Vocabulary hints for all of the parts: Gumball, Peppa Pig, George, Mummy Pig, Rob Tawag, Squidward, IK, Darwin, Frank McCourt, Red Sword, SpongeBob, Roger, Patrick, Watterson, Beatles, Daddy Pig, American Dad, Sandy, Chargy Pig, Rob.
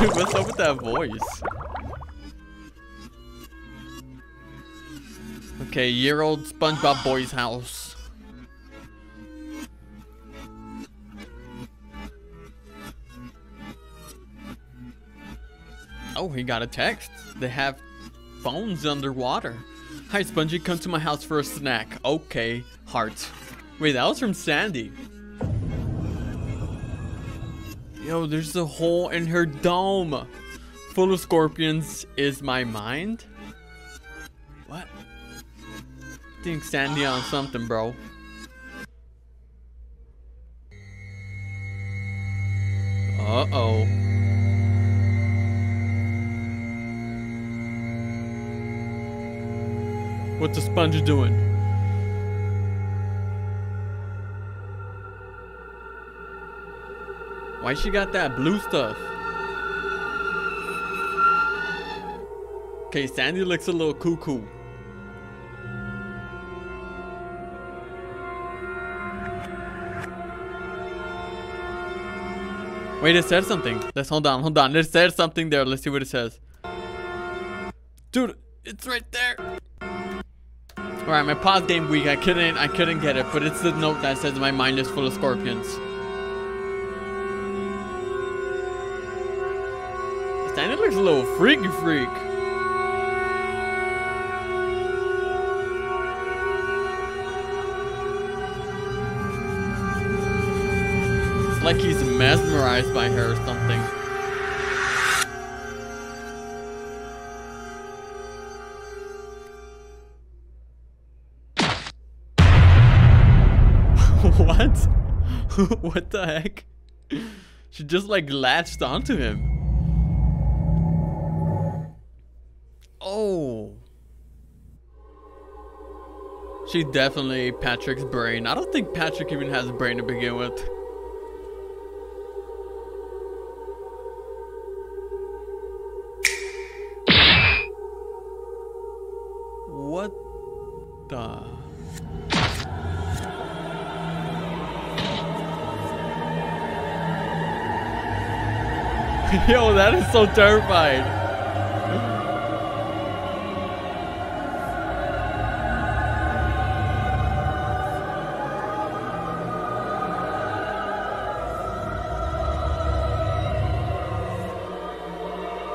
Dude, what's up with that voice? Okay, year-old SpongeBob boy's house. Oh, he got a text. They have phones underwater. Hi, Spongy, come to my house for a snack. Okay, heart. Wait, that was from Sandy. Yo, there's a hole in her dome. Full of scorpions is my mind. What? I think Sandy on something, bro. Uh-oh. What's the sponge doing? Why she got that blue stuff? Okay, Sandy looks a little cuckoo. Wait, it said something. Let's hold on. It said something there. Let's see what it says. Dude, it's right there. All right, my pause game week. I couldn't get it, but it's the note that says my mind is full of scorpions. And it looks a little freaky. It's like he's mesmerized by her or something. What? What the heck? She just like latched onto him. Oh, she definitely ate Patrick's brain. I don't think Patrick even has a brain to begin with. What the? Yo, that is so terrifying.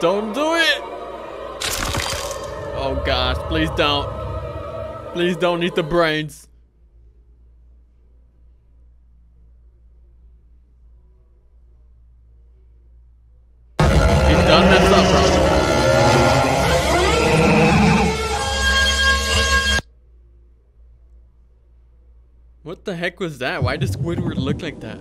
Don't do it! Oh gosh, please don't. Please don't eat the brains. He's done messed up, bro. What the heck was that? Why does Squidward look like that?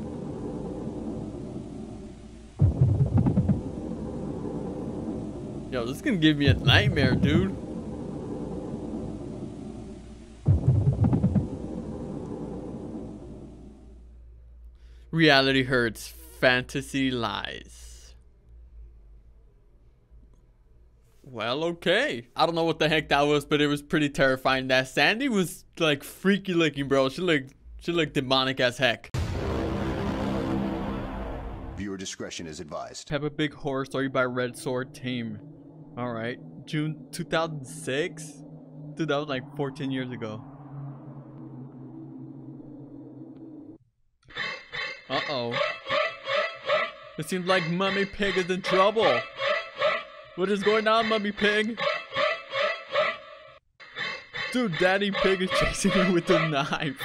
Yo, this is gonna give me a nightmare, dude. Reality hurts, fantasy lies. Well, okay. I don't know what the heck that was, but it was pretty terrifying. That Sandy was like freaky looking, bro. She looked demonic as heck. Viewer discretion is advised. Peppa Pig horror story by Red Sword team. All right, June 2006? Dude, that was like 14 years ago. Uh-oh. It seems like Mummy Pig is in trouble. What is going on, Mummy Pig? Dude, Daddy Pig is chasing her with a knife.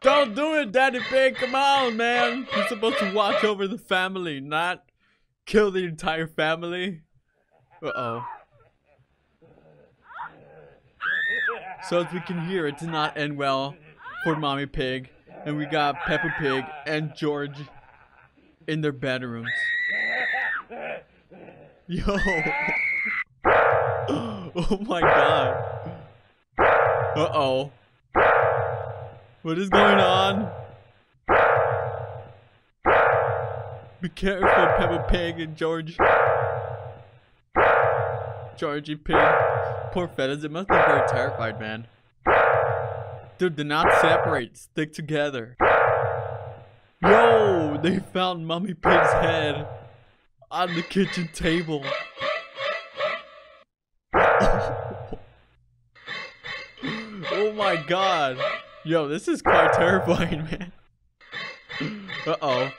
Don't do it, Daddy Pig. Come on, man. You're supposed to watch over the family, not kill the entire family. Uh-oh. So as we can hear, it did not end well for Mommy Pig, and we got Peppa Pig and George in their bedrooms. Yo. Oh my god. Uh-oh. What is going on? Be careful, Peppa Pig and George. Chargy Pig. Poor fellas, it must be very terrified, man. Dude, do not separate. Stick together. Yo, they found Mummy Pig's head. on the kitchen table. Oh my god. Yo, this is quite terrifying, man. Uh-oh.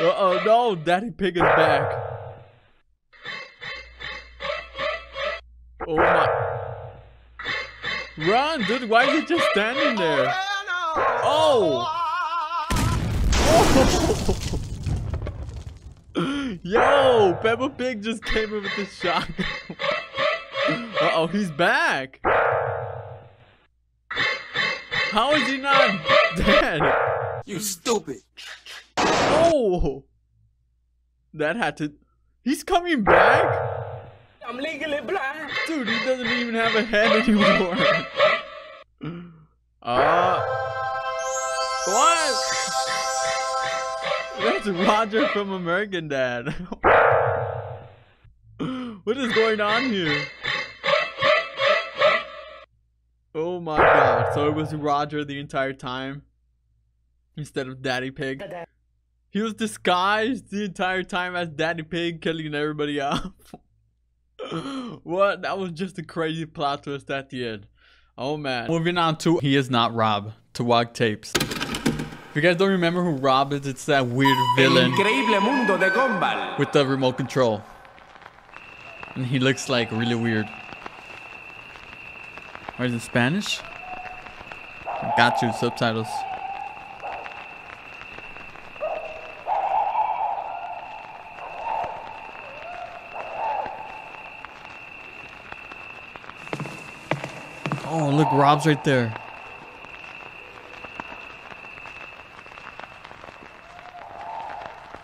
Uh-oh, no, Daddy Pig is back. Oh my. Run, dude, why is he just standing there? Oh! Oh! Yo, Peppa Pig just came in with the shotgun. Uh-oh, he's back. How is he not dead? You stupid. Oh! That had to... He's coming back? I'm legally blind. Dude, he doesn't even have a head anymore. What? That's Roger from American Dad. What is going on here? Oh my god. So it was Roger the entire time instead of Daddy Pig. He was disguised the entire time as Daddy Pig, killing everybody off. What? That was just a crazy plot twist at the end. Oh man. Moving on to He Is Not Rob Tawag tapes. If you guys don't remember who Rob is, it's that weird villain with the remote control. And he looks like really weird. Or is it Spanish? I got you, subtitles. Oh, look, Rob's right there.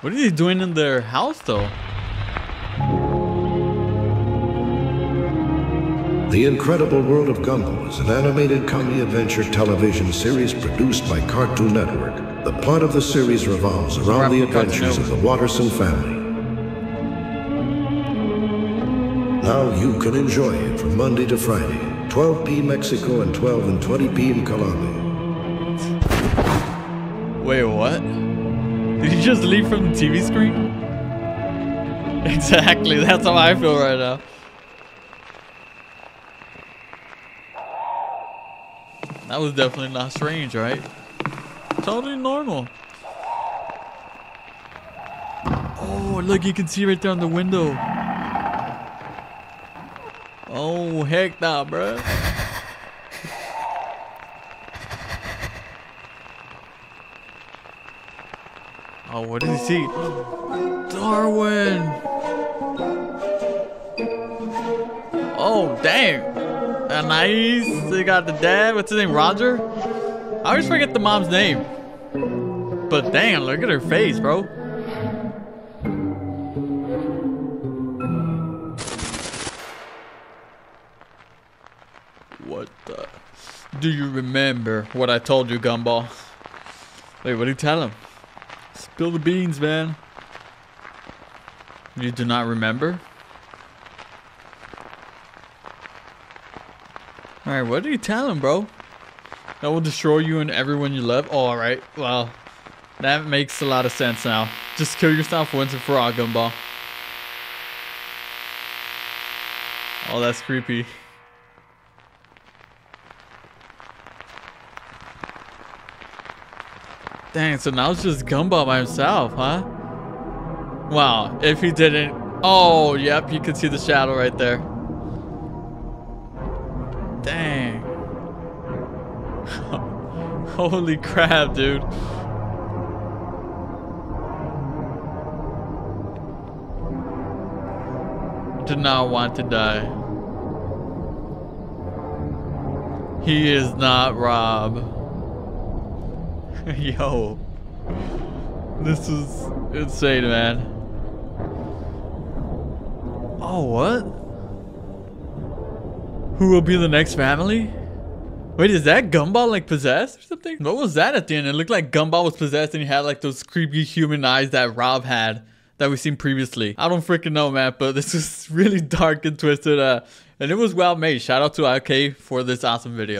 What is he doing in their house, though? The Incredible World of Gumball is an animated comedy adventure television series produced by Cartoon Network. The plot of the series revolves around the adventures of the Watterson family. Now you can enjoy it from Monday to Friday, 12 p.m. Mexico and 12 and 20 p.m. Colombia. Wait, what? Did he just leave from the TV screen? Exactly, that's how I feel right now. That was definitely not strange, right? Totally normal. Oh, look, you can see right there on the window. Oh, heck nah, bruh. Oh, what did he see? Darwin! Oh, dang. Nice. They got the dad. What's his name? Roger? I always forget the mom's name. But damn, look at her face, bro. What the? Do you remember what I told you, Gumball? Wait, what did you tell him? Spill the beans, man. You do not remember? Alright, what did you tell him, bro? That will destroy you and everyone you love? Oh, alright, well, that makes a lot of sense now. Just kill yourself once and for all, Gumball. Oh, that's creepy. Dang, so now it's just Gumball by himself, huh? Wow, if he didn't... Oh, yep, you can see the shadow right there. Dang. Holy crap, dude. Do not want to die. He is not Rob. Yo. This is insane, man. Oh, what? Who will be the next family? Wait, is that Gumball like possessed or something? What was that at the end? It looked like Gumball was possessed and he had like those creepy human eyes that Rob had that we've seen previously. I don't freaking know, man, but this is really dark and twisted. And it was well made. Shout out to IK for this awesome video.